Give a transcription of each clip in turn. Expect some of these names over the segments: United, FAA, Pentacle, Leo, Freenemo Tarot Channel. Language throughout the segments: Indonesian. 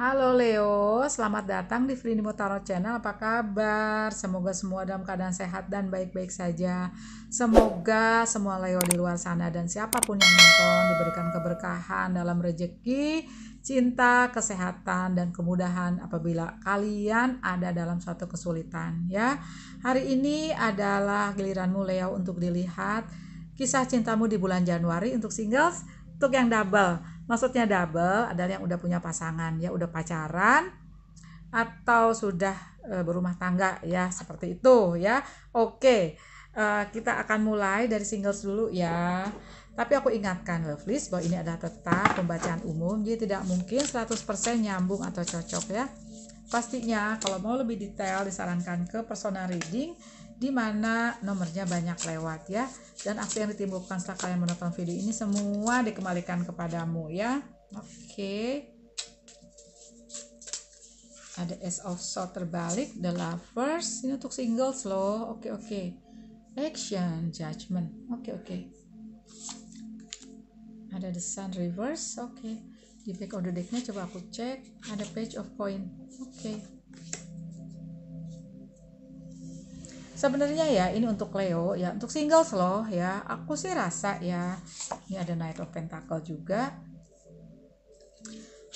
Halo Leo, selamat datang di Freenemo Tarot Channel. Apa kabar? Semoga semua dalam keadaan sehat dan baik-baik saja. Semoga semua Leo di luar sana dan siapapun yang nonton diberikan keberkahan dalam rezeki, cinta, kesehatan, dan kemudahan apabila kalian ada dalam suatu kesulitan, ya. Hari ini adalah giliranmu Leo untuk dilihat kisah cintamu di bulan Januari untuk singles, untuk yang double. Maksudnya double adalah yang udah punya pasangan, ya udah pacaran atau sudah berumah tangga, ya seperti itu, ya. Oke, kita akan mulai dari singles dulu, ya. Tapi aku ingatkan lovelies bahwa ini adalah tetap pembacaan umum, jadi tidak mungkin 100% nyambung atau cocok, ya. Pastinya kalau mau lebih detail disarankan ke personal reading di mana nomornya banyak lewat, ya, dan aksi yang ditimbulkan setelah kalian menonton video ini semua dikembalikan kepadamu, ya. Oke. Ada Ace of Swords terbalik, The Lovers, ini untuk singles loh. Oke. Action, Judgment. Oke. Ada The Sun reverse. Oke. Di back of the deck-nya coba aku cek, ada Page of Coin. Oke. Sebenarnya ya ini untuk Leo, ya, untuk singles loh, ya. Aku sih rasa, ya, ini ada Knight of Pentacle juga.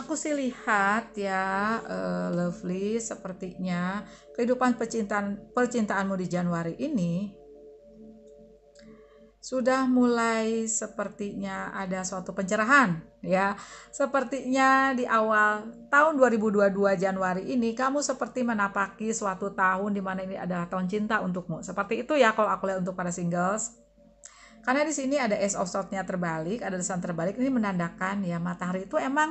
Aku sih lihat, ya, lovely, sepertinya kehidupan percintaanmu di Januari ini sudah mulai sepertinya ada suatu pencerahan, ya. Sepertinya di awal tahun 2022 Januari ini kamu seperti menapaki suatu tahun di mana ini adalah tahun cinta untukmu. Seperti itu, ya, kalau aku lihat untuk para singles. Karena di sini ada Ace of Swords-nya terbalik, ada desain terbalik, ini menandakan, ya, matahari itu emang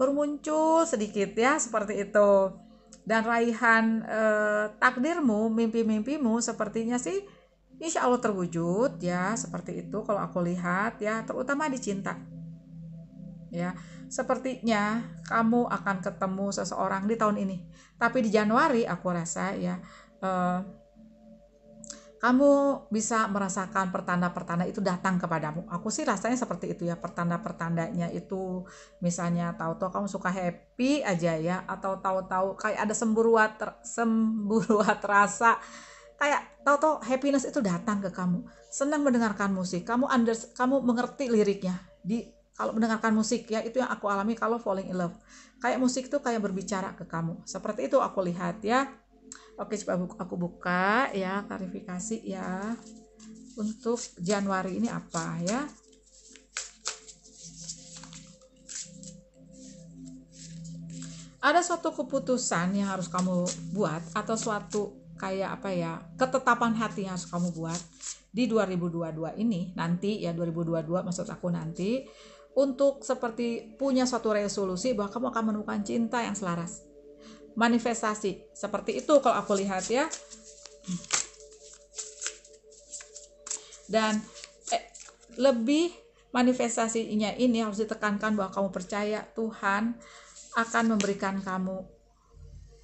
bermuncul sedikit, ya, seperti itu. Dan raihan takdirmu, mimpi-mimpimu sepertinya sih insya Allah terwujud, ya, seperti itu kalau aku lihat, ya, terutama di cinta. Ya, sepertinya kamu akan ketemu seseorang di tahun ini. Tapi di Januari aku rasa, ya, kamu bisa merasakan pertanda-pertanda itu datang kepadamu. Aku sih rasanya seperti itu, ya, pertanda-pertandanya itu misalnya tahu-tahu kamu suka happy aja, ya, atau tahu-tahu kayak ada semburuat rasa. Kayak tahu-tahu happiness itu datang ke kamu. Senang mendengarkan musik, kamu mengerti liriknya. Kalau mendengarkan musik, ya, itu yang aku alami kalau falling in love. Kayak musik itu kayak berbicara ke kamu. Seperti itu aku lihat, ya. Oke, coba aku buka, ya, klarifikasi, ya. Untuk Januari ini apa, ya? Ada suatu keputusan yang harus kamu buat atau suatu kayak apa, ya, ketetapan hati yang harus kamu buat di 2022 ini nanti, ya, 2022 maksud aku nanti. Untuk seperti punya suatu resolusi bahwa kamu akan menemukan cinta yang selaras. Manifestasi. Seperti itu kalau aku lihat, ya. Dan lebih manifestasinya ini harus ditekankan bahwa kamu percaya Tuhan akan memberikan kamu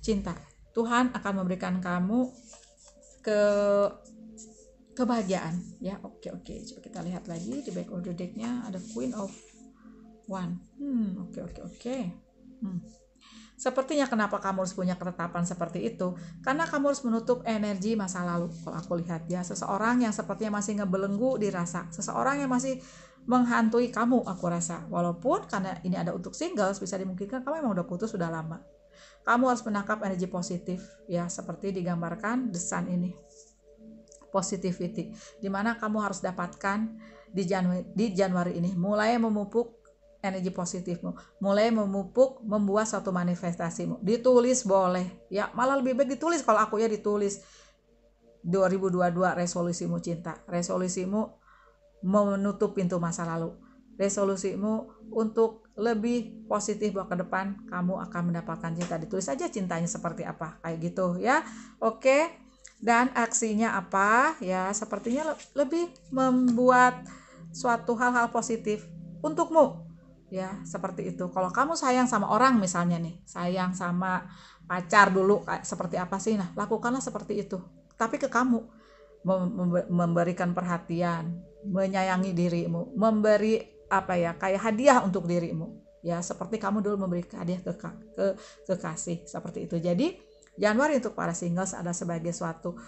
cinta. Tuhan akan memberikan kamu kebahagiaan, ya. Oke. Coba kita lihat lagi di back of the deck-nya ada Queen of One. Oke. Sepertinya kenapa kamu harus punya ketetapan seperti itu? Karena kamu harus menutup energi masa lalu. Kalau aku lihat, ya, seseorang yang sepertinya masih ngebelenggu dirasa, seseorang yang masih menghantui kamu, aku rasa. Walaupun karena ini ada untuk singles, bisa dimungkinkan kamu emang udah putus sudah lama. Kamu harus menangkap energi positif, ya, seperti digambarkan desain ini. Positivity, dimana kamu harus dapatkan di Januari ini, mulai memupuk energi positifmu, mulai memupuk, membuat suatu manifestasimu. Ditulis boleh, ya, malah lebih baik ditulis kalau aku, ya, ditulis 2022 resolusimu cinta, resolusimu menutup pintu masa lalu, resolusimu untuk lebih positif bahwa ke depan kamu akan mendapatkan cinta. Ditulis aja cintanya seperti apa, kayak gitu, ya. Oke. Dan aksinya apa, ya, sepertinya lebih membuat suatu hal-hal positif untukmu, ya, seperti itu. Kalau kamu sayang sama orang misalnya nih, sayang sama pacar dulu kayak seperti apa sih, nah lakukanlah seperti itu, tapi ke kamu. Memberikan perhatian, menyayangi dirimu, memberi apa, ya, kayak hadiah untuk dirimu, ya, seperti kamu dulu memberikan hadiah ke kekasih, seperti itu. Jadi Januari untuk para singles adalah sebagai suatu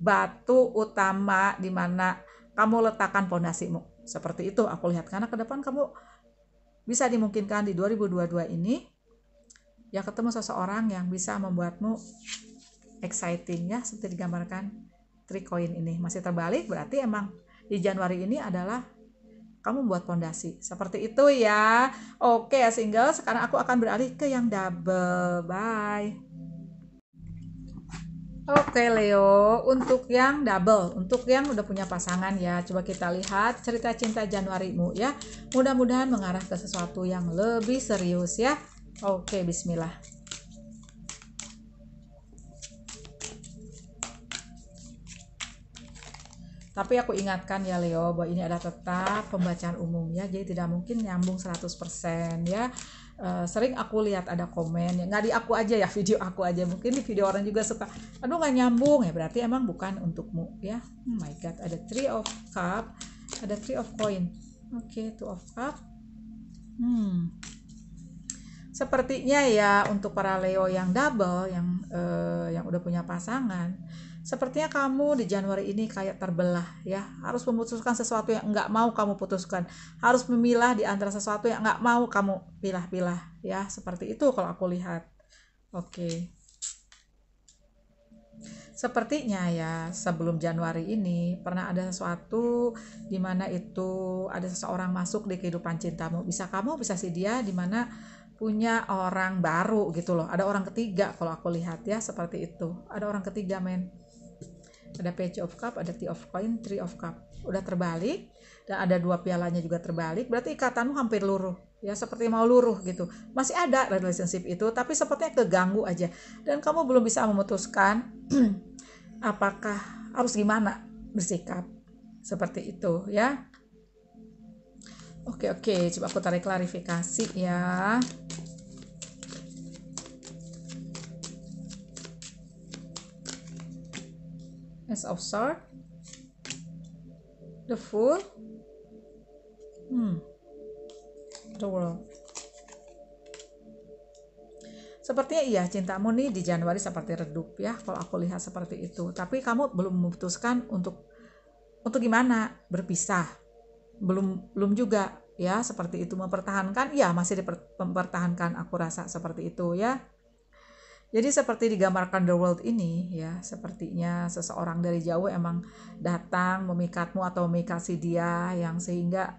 batu utama di mana kamu letakkan pondasimu. Seperti itu aku lihat, karena ke depan kamu bisa dimungkinkan di 2022 ini ya ketemu seseorang yang bisa membuatmu exciting ya, seperti digambarkan three coin ini. Masih terbalik berarti emang di Januari ini adalah kamu buat pondasi, seperti itu ya. Oke ya single, sekarang aku akan beralih ke yang double. Bye. Oke Leo, untuk yang double, untuk yang udah punya pasangan ya, coba kita lihat cerita cinta Januarimu ya. Mudah-mudahan mengarah ke sesuatu yang lebih serius ya. Oke, bismillah. Tapi aku ingatkan ya Leo, bahwa ini ada tetap pembacaan umum ya, jadi tidak mungkin nyambung 100% ya. Sering aku lihat ada komen ya, nggak di aku aja ya, video aku aja, mungkin di video orang juga suka, aduh nggak nyambung ya, berarti emang bukan untukmu ya. Oh my god, ada three of cup, ada three of coin, oke, two of cup. Sepertinya ya untuk para Leo yang double, yang udah punya pasangan, sepertinya kamu di Januari ini kayak terbelah ya, harus memutuskan sesuatu yang nggak mau kamu putuskan, harus memilah di antara sesuatu yang nggak mau kamu pilah-pilah ya, seperti itu kalau aku lihat. Oke. Sepertinya ya sebelum Januari ini pernah ada sesuatu dimana itu ada seseorang masuk di kehidupan cintamu, bisa kamu bisa si dia, dimana punya orang baru gitu loh, ada orang ketiga kalau aku lihat ya, seperti itu, ada orang ketiga men. Ada page of cup, ada tea of coin, three of cup, udah terbalik, dan ada dua pialanya juga terbalik, berarti ikatanmu hampir luruh ya, seperti mau luruh gitu, masih ada relationship itu, tapi sepertinya keganggu aja, dan kamu belum bisa memutuskan apakah harus gimana bersikap, seperti itu ya. Oke, coba aku tarik klarifikasi ya. Ace of Swords, The Fool, The World. Sepertinya iya cintamu nih di Januari seperti redup ya, kalau aku lihat seperti itu. Tapi kamu belum memutuskan untuk gimana berpisah, belum juga ya, seperti itu. Mempertahankan ya, masih mempertahankan aku rasa seperti itu ya. Jadi seperti digambarkan The World ini ya, sepertinya seseorang dari jauh emang datang memikatmu atau memikasi dia, yang sehingga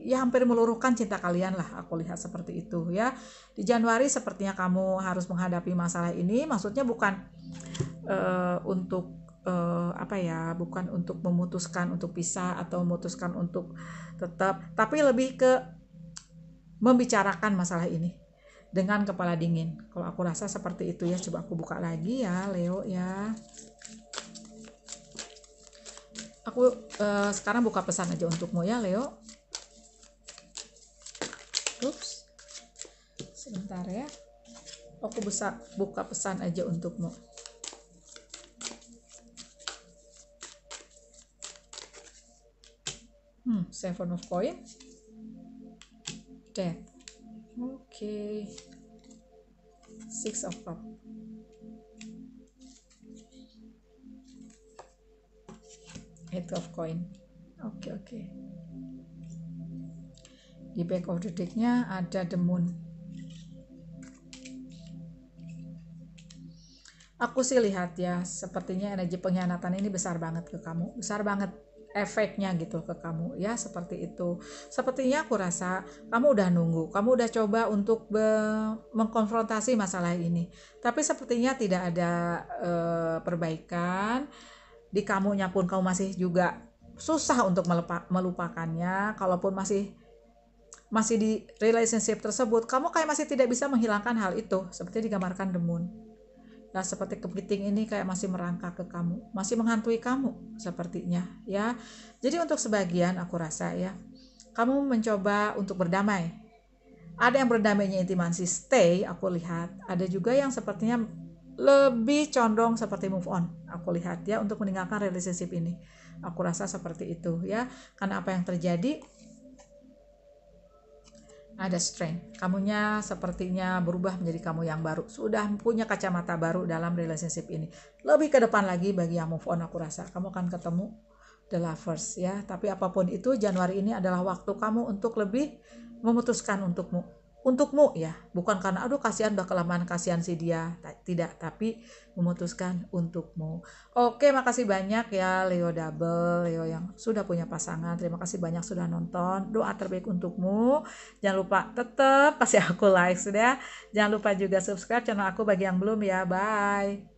ya hampir meluruhkan cinta kalian lah, aku lihat seperti itu ya. Di Januari sepertinya kamu harus menghadapi masalah ini, maksudnya bukan untuk bukan untuk memutuskan untuk pisah atau memutuskan untuk tetap, tapi lebih ke membicarakan masalah ini dengan kepala dingin, kalau aku rasa seperti itu ya. Coba aku buka lagi ya Leo ya. Aku sekarang buka pesan aja untukmu ya Leo. Ups, sebentar ya, aku bisa buka pesan aja untukmu. Seven of coin, Death. Oke. Six of cup. Eight of coin. Oke. Di back of the deck-nya ada the moon. Aku sih lihat ya, sepertinya energi pengkhianatan ini besar banget ke kamu, besar banget efeknya gitu ke kamu ya, seperti itu. Sepertinya aku rasa kamu udah nunggu, kamu udah coba untuk mengkonfrontasi masalah ini, tapi sepertinya tidak ada perbaikan di kamunya pun, kamu masih juga susah untuk melupakannya. Kalaupun masih di relationship tersebut, kamu kayak masih tidak bisa menghilangkan hal itu, seperti digambarkan the moon. Nah, seperti kepiting ini kayak masih merangkak ke kamu, masih menghantui kamu sepertinya ya. Jadi untuk sebagian aku rasa ya, kamu mencoba untuk berdamai. Ada yang berdamainya intimasi stay, aku lihat. Ada juga yang sepertinya lebih condong seperti move on, aku lihat ya, untuk meninggalkan relationship ini. Aku rasa seperti itu ya, karena apa yang terjadi Ada strength. Kamunya sepertinya berubah menjadi kamu yang baru. Sudah punya kacamata baru dalam relationship ini. Lebih ke depan lagi bagi yang move on, aku rasa. Kamu akan ketemu the lovers ya. Tapi apapun itu, Januari ini adalah waktu kamu untuk lebih memutuskan untukmu. Untukmu ya. Bukan karena aduh kasihan bakalan kasihan si dia. Tidak. Tapi memutuskan untukmu. Oke, makasih banyak ya Leo Double. Leo yang sudah punya pasangan. Terima kasih banyak sudah nonton. Doa terbaik untukmu. Jangan lupa tetap kasih aku like sudah. Jangan lupa juga subscribe channel aku bagi yang belum ya. Bye.